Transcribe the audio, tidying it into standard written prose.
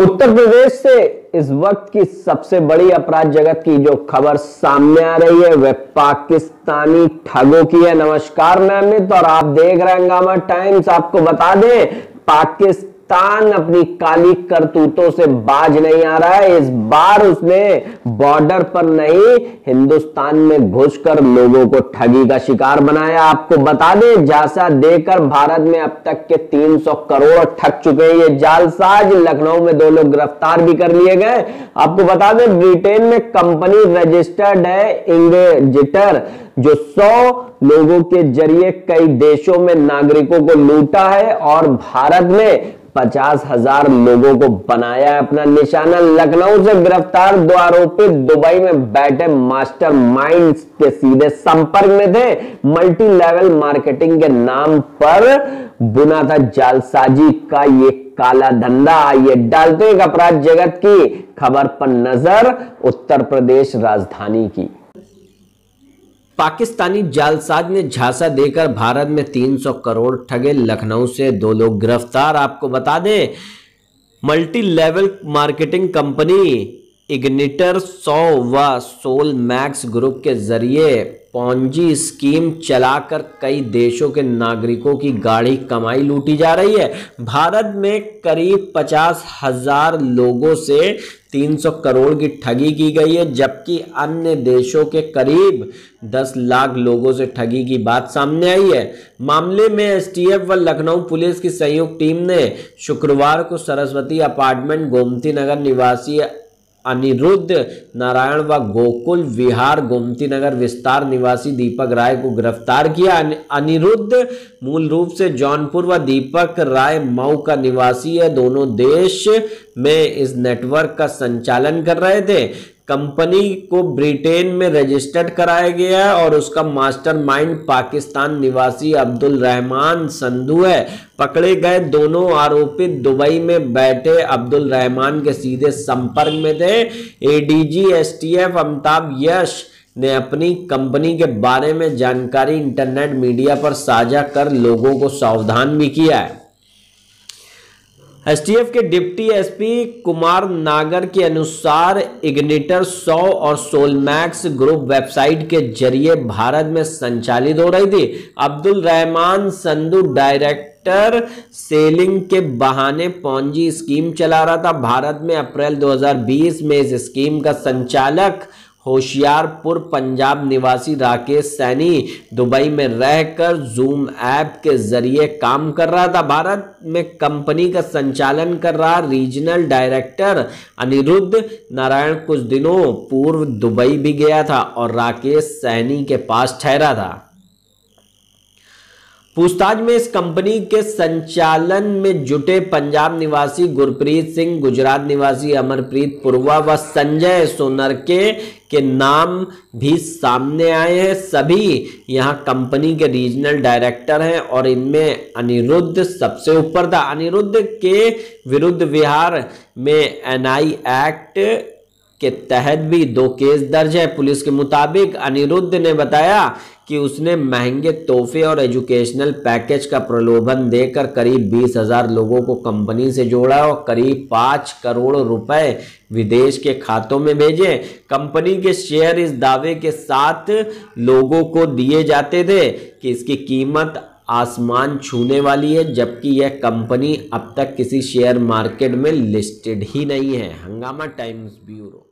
उत्तर प्रदेश से इस वक्त की सबसे बड़ी अपराध जगत की जो खबर सामने आ रही है वह पाकिस्तानी ठगों की है। नमस्कार, मैं अमित और आप देख रहे हैं हंगामा टाइम्स। आपको बता दें, पाकिस्तान अपनी काली करतूतों से बाज नहीं आ रहा है। इस बार उसने बॉर्डर पर नहीं, हिंदुस्तान में घुसकर लोगों को ठगी का शिकार बनाया। आपको बता दें, जासा देकर भारत में अब तक के 300 करोड़ ठग चुके हैं ये जालसाज। लखनऊ में 2 लोग गिरफ्तार भी कर लिए गए। आपको बता दें, ब्रिटेन में कंपनी रजिस्टर्ड है इग्नाइटर, जो 100 लोगों के जरिए कई देशों में नागरिकों को लूटा है और भारत में 50,000 लोगों को बनाया अपना निशाना। लखनऊ से गिरफ्तार 2 आरोपी दुबई में बैठे मास्टरमाइंड्स के सीधे संपर्क में थे। मल्टी लेवल मार्केटिंग के नाम पर बुना था जालसाजी का ये काला धंधा। ये डालते एक अपराध जगत की खबर पर नजर उत्तर प्रदेश राजधानी की। पाकिस्तानी जालसाज ने झांसा देकर भारत में 300 करोड़ ठगे। लखनऊ से 2 लोग गिरफ्तार। आपको बता दें, multi level marketing company Igniter 100 व सोलमैक्स ग्रुप के जरिए पॉन्जी स्कीम चलाकर कई देशों के नागरिकों की गाढ़ी कमाई लूटी जा रही है। भारत में करीब 50,000 लोगों से 300 करोड़ की ठगी की गई है, जबकि अन्य देशों के करीब 10 लाख लोगों से ठगी की बात सामने आई है। मामले में एसटीएफ व लखनऊ पुलिस की संयुक्त टीम ने शुक्रवार को सरस्वती अपार्टमेंट, गोमती नगर निवासी अनिरुद्ध नारायण व गोकुल विहार, गोमती नगर विस्तार निवासी दीपक राय को गिरफ्तार किया। अनिरुद्ध मूल रूप से जौनपुर व दीपक राय मऊ का निवासी है। दोनों देश में इस नेटवर्क का संचालन कर रहे थे। कंपनी को ब्रिटेन में रजिस्टर्ड कराया गया है और उसका मास्टरमाइंड पाकिस्तान निवासी अब्दुल रहमान संधू है। पकड़े गए दोनों आरोपी दुबई में बैठे अब्दुल रहमान के सीधे संपर्क में थे। एडीजी एसटीएफ अमिताभ यश ने अपनी कंपनी के बारे में जानकारी इंटरनेट मीडिया पर साझा कर लोगों को सावधान भी किया है। एसटीएफ के डिप्टी एसपी कुमार नागर के अनुसार इग्निटर 100 और सोलमैक्स ग्रुप वेबसाइट के जरिए भारत में संचालित हो रही थी। अब्दुल रहमान संधू डायरेक्टर सेलिंग के बहाने पॉन्जी स्कीम चला रहा था। भारत में अप्रैल 2020 में इस स्कीम का संचालक होशियारपुर पंजाब निवासी राकेश सैनी दुबई में रहकर जूम ऐप के जरिए काम कर रहा था। भारत में कंपनी का संचालन कर रहा रीजनल डायरेक्टर अनिरुद्ध नारायण कुछ दिनों पूर्व दुबई भी गया था और राकेश सैनी के पास ठहरा था। पूछताछ में इस कंपनी के संचालन में जुटे पंजाब निवासी गुरप्रीत सिंह, गुजरात निवासी अमरप्रीत पूर्वा व संजय सोनर के नाम भी सामने आए हैं। सभी यहां कंपनी के रीजनल डायरेक्टर हैं और इनमें अनिरुद्ध सबसे ऊपर था। अनिरुद्ध के विरुद्ध बिहार में एनआई एक्ट के तहत भी 2 केस दर्ज है। पुलिस के मुताबिक अनिरुद्ध ने बताया कि उसने महंगे तोहफे और एजुकेशनल पैकेज का प्रलोभन देकर करीब 20,000 लोगों को कंपनी से जोड़ा और करीब 5 करोड़ रुपए विदेश के खातों में भेजे। कंपनी के शेयर इस दावे के साथ लोगों को दिए जाते थे कि इसकी कीमत आसमान छूने वाली है, जबकि यह कंपनी अब तक किसी शेयर मार्केट में लिस्टेड ही नहीं है। हंगामा टाइम्स ब्यूरो।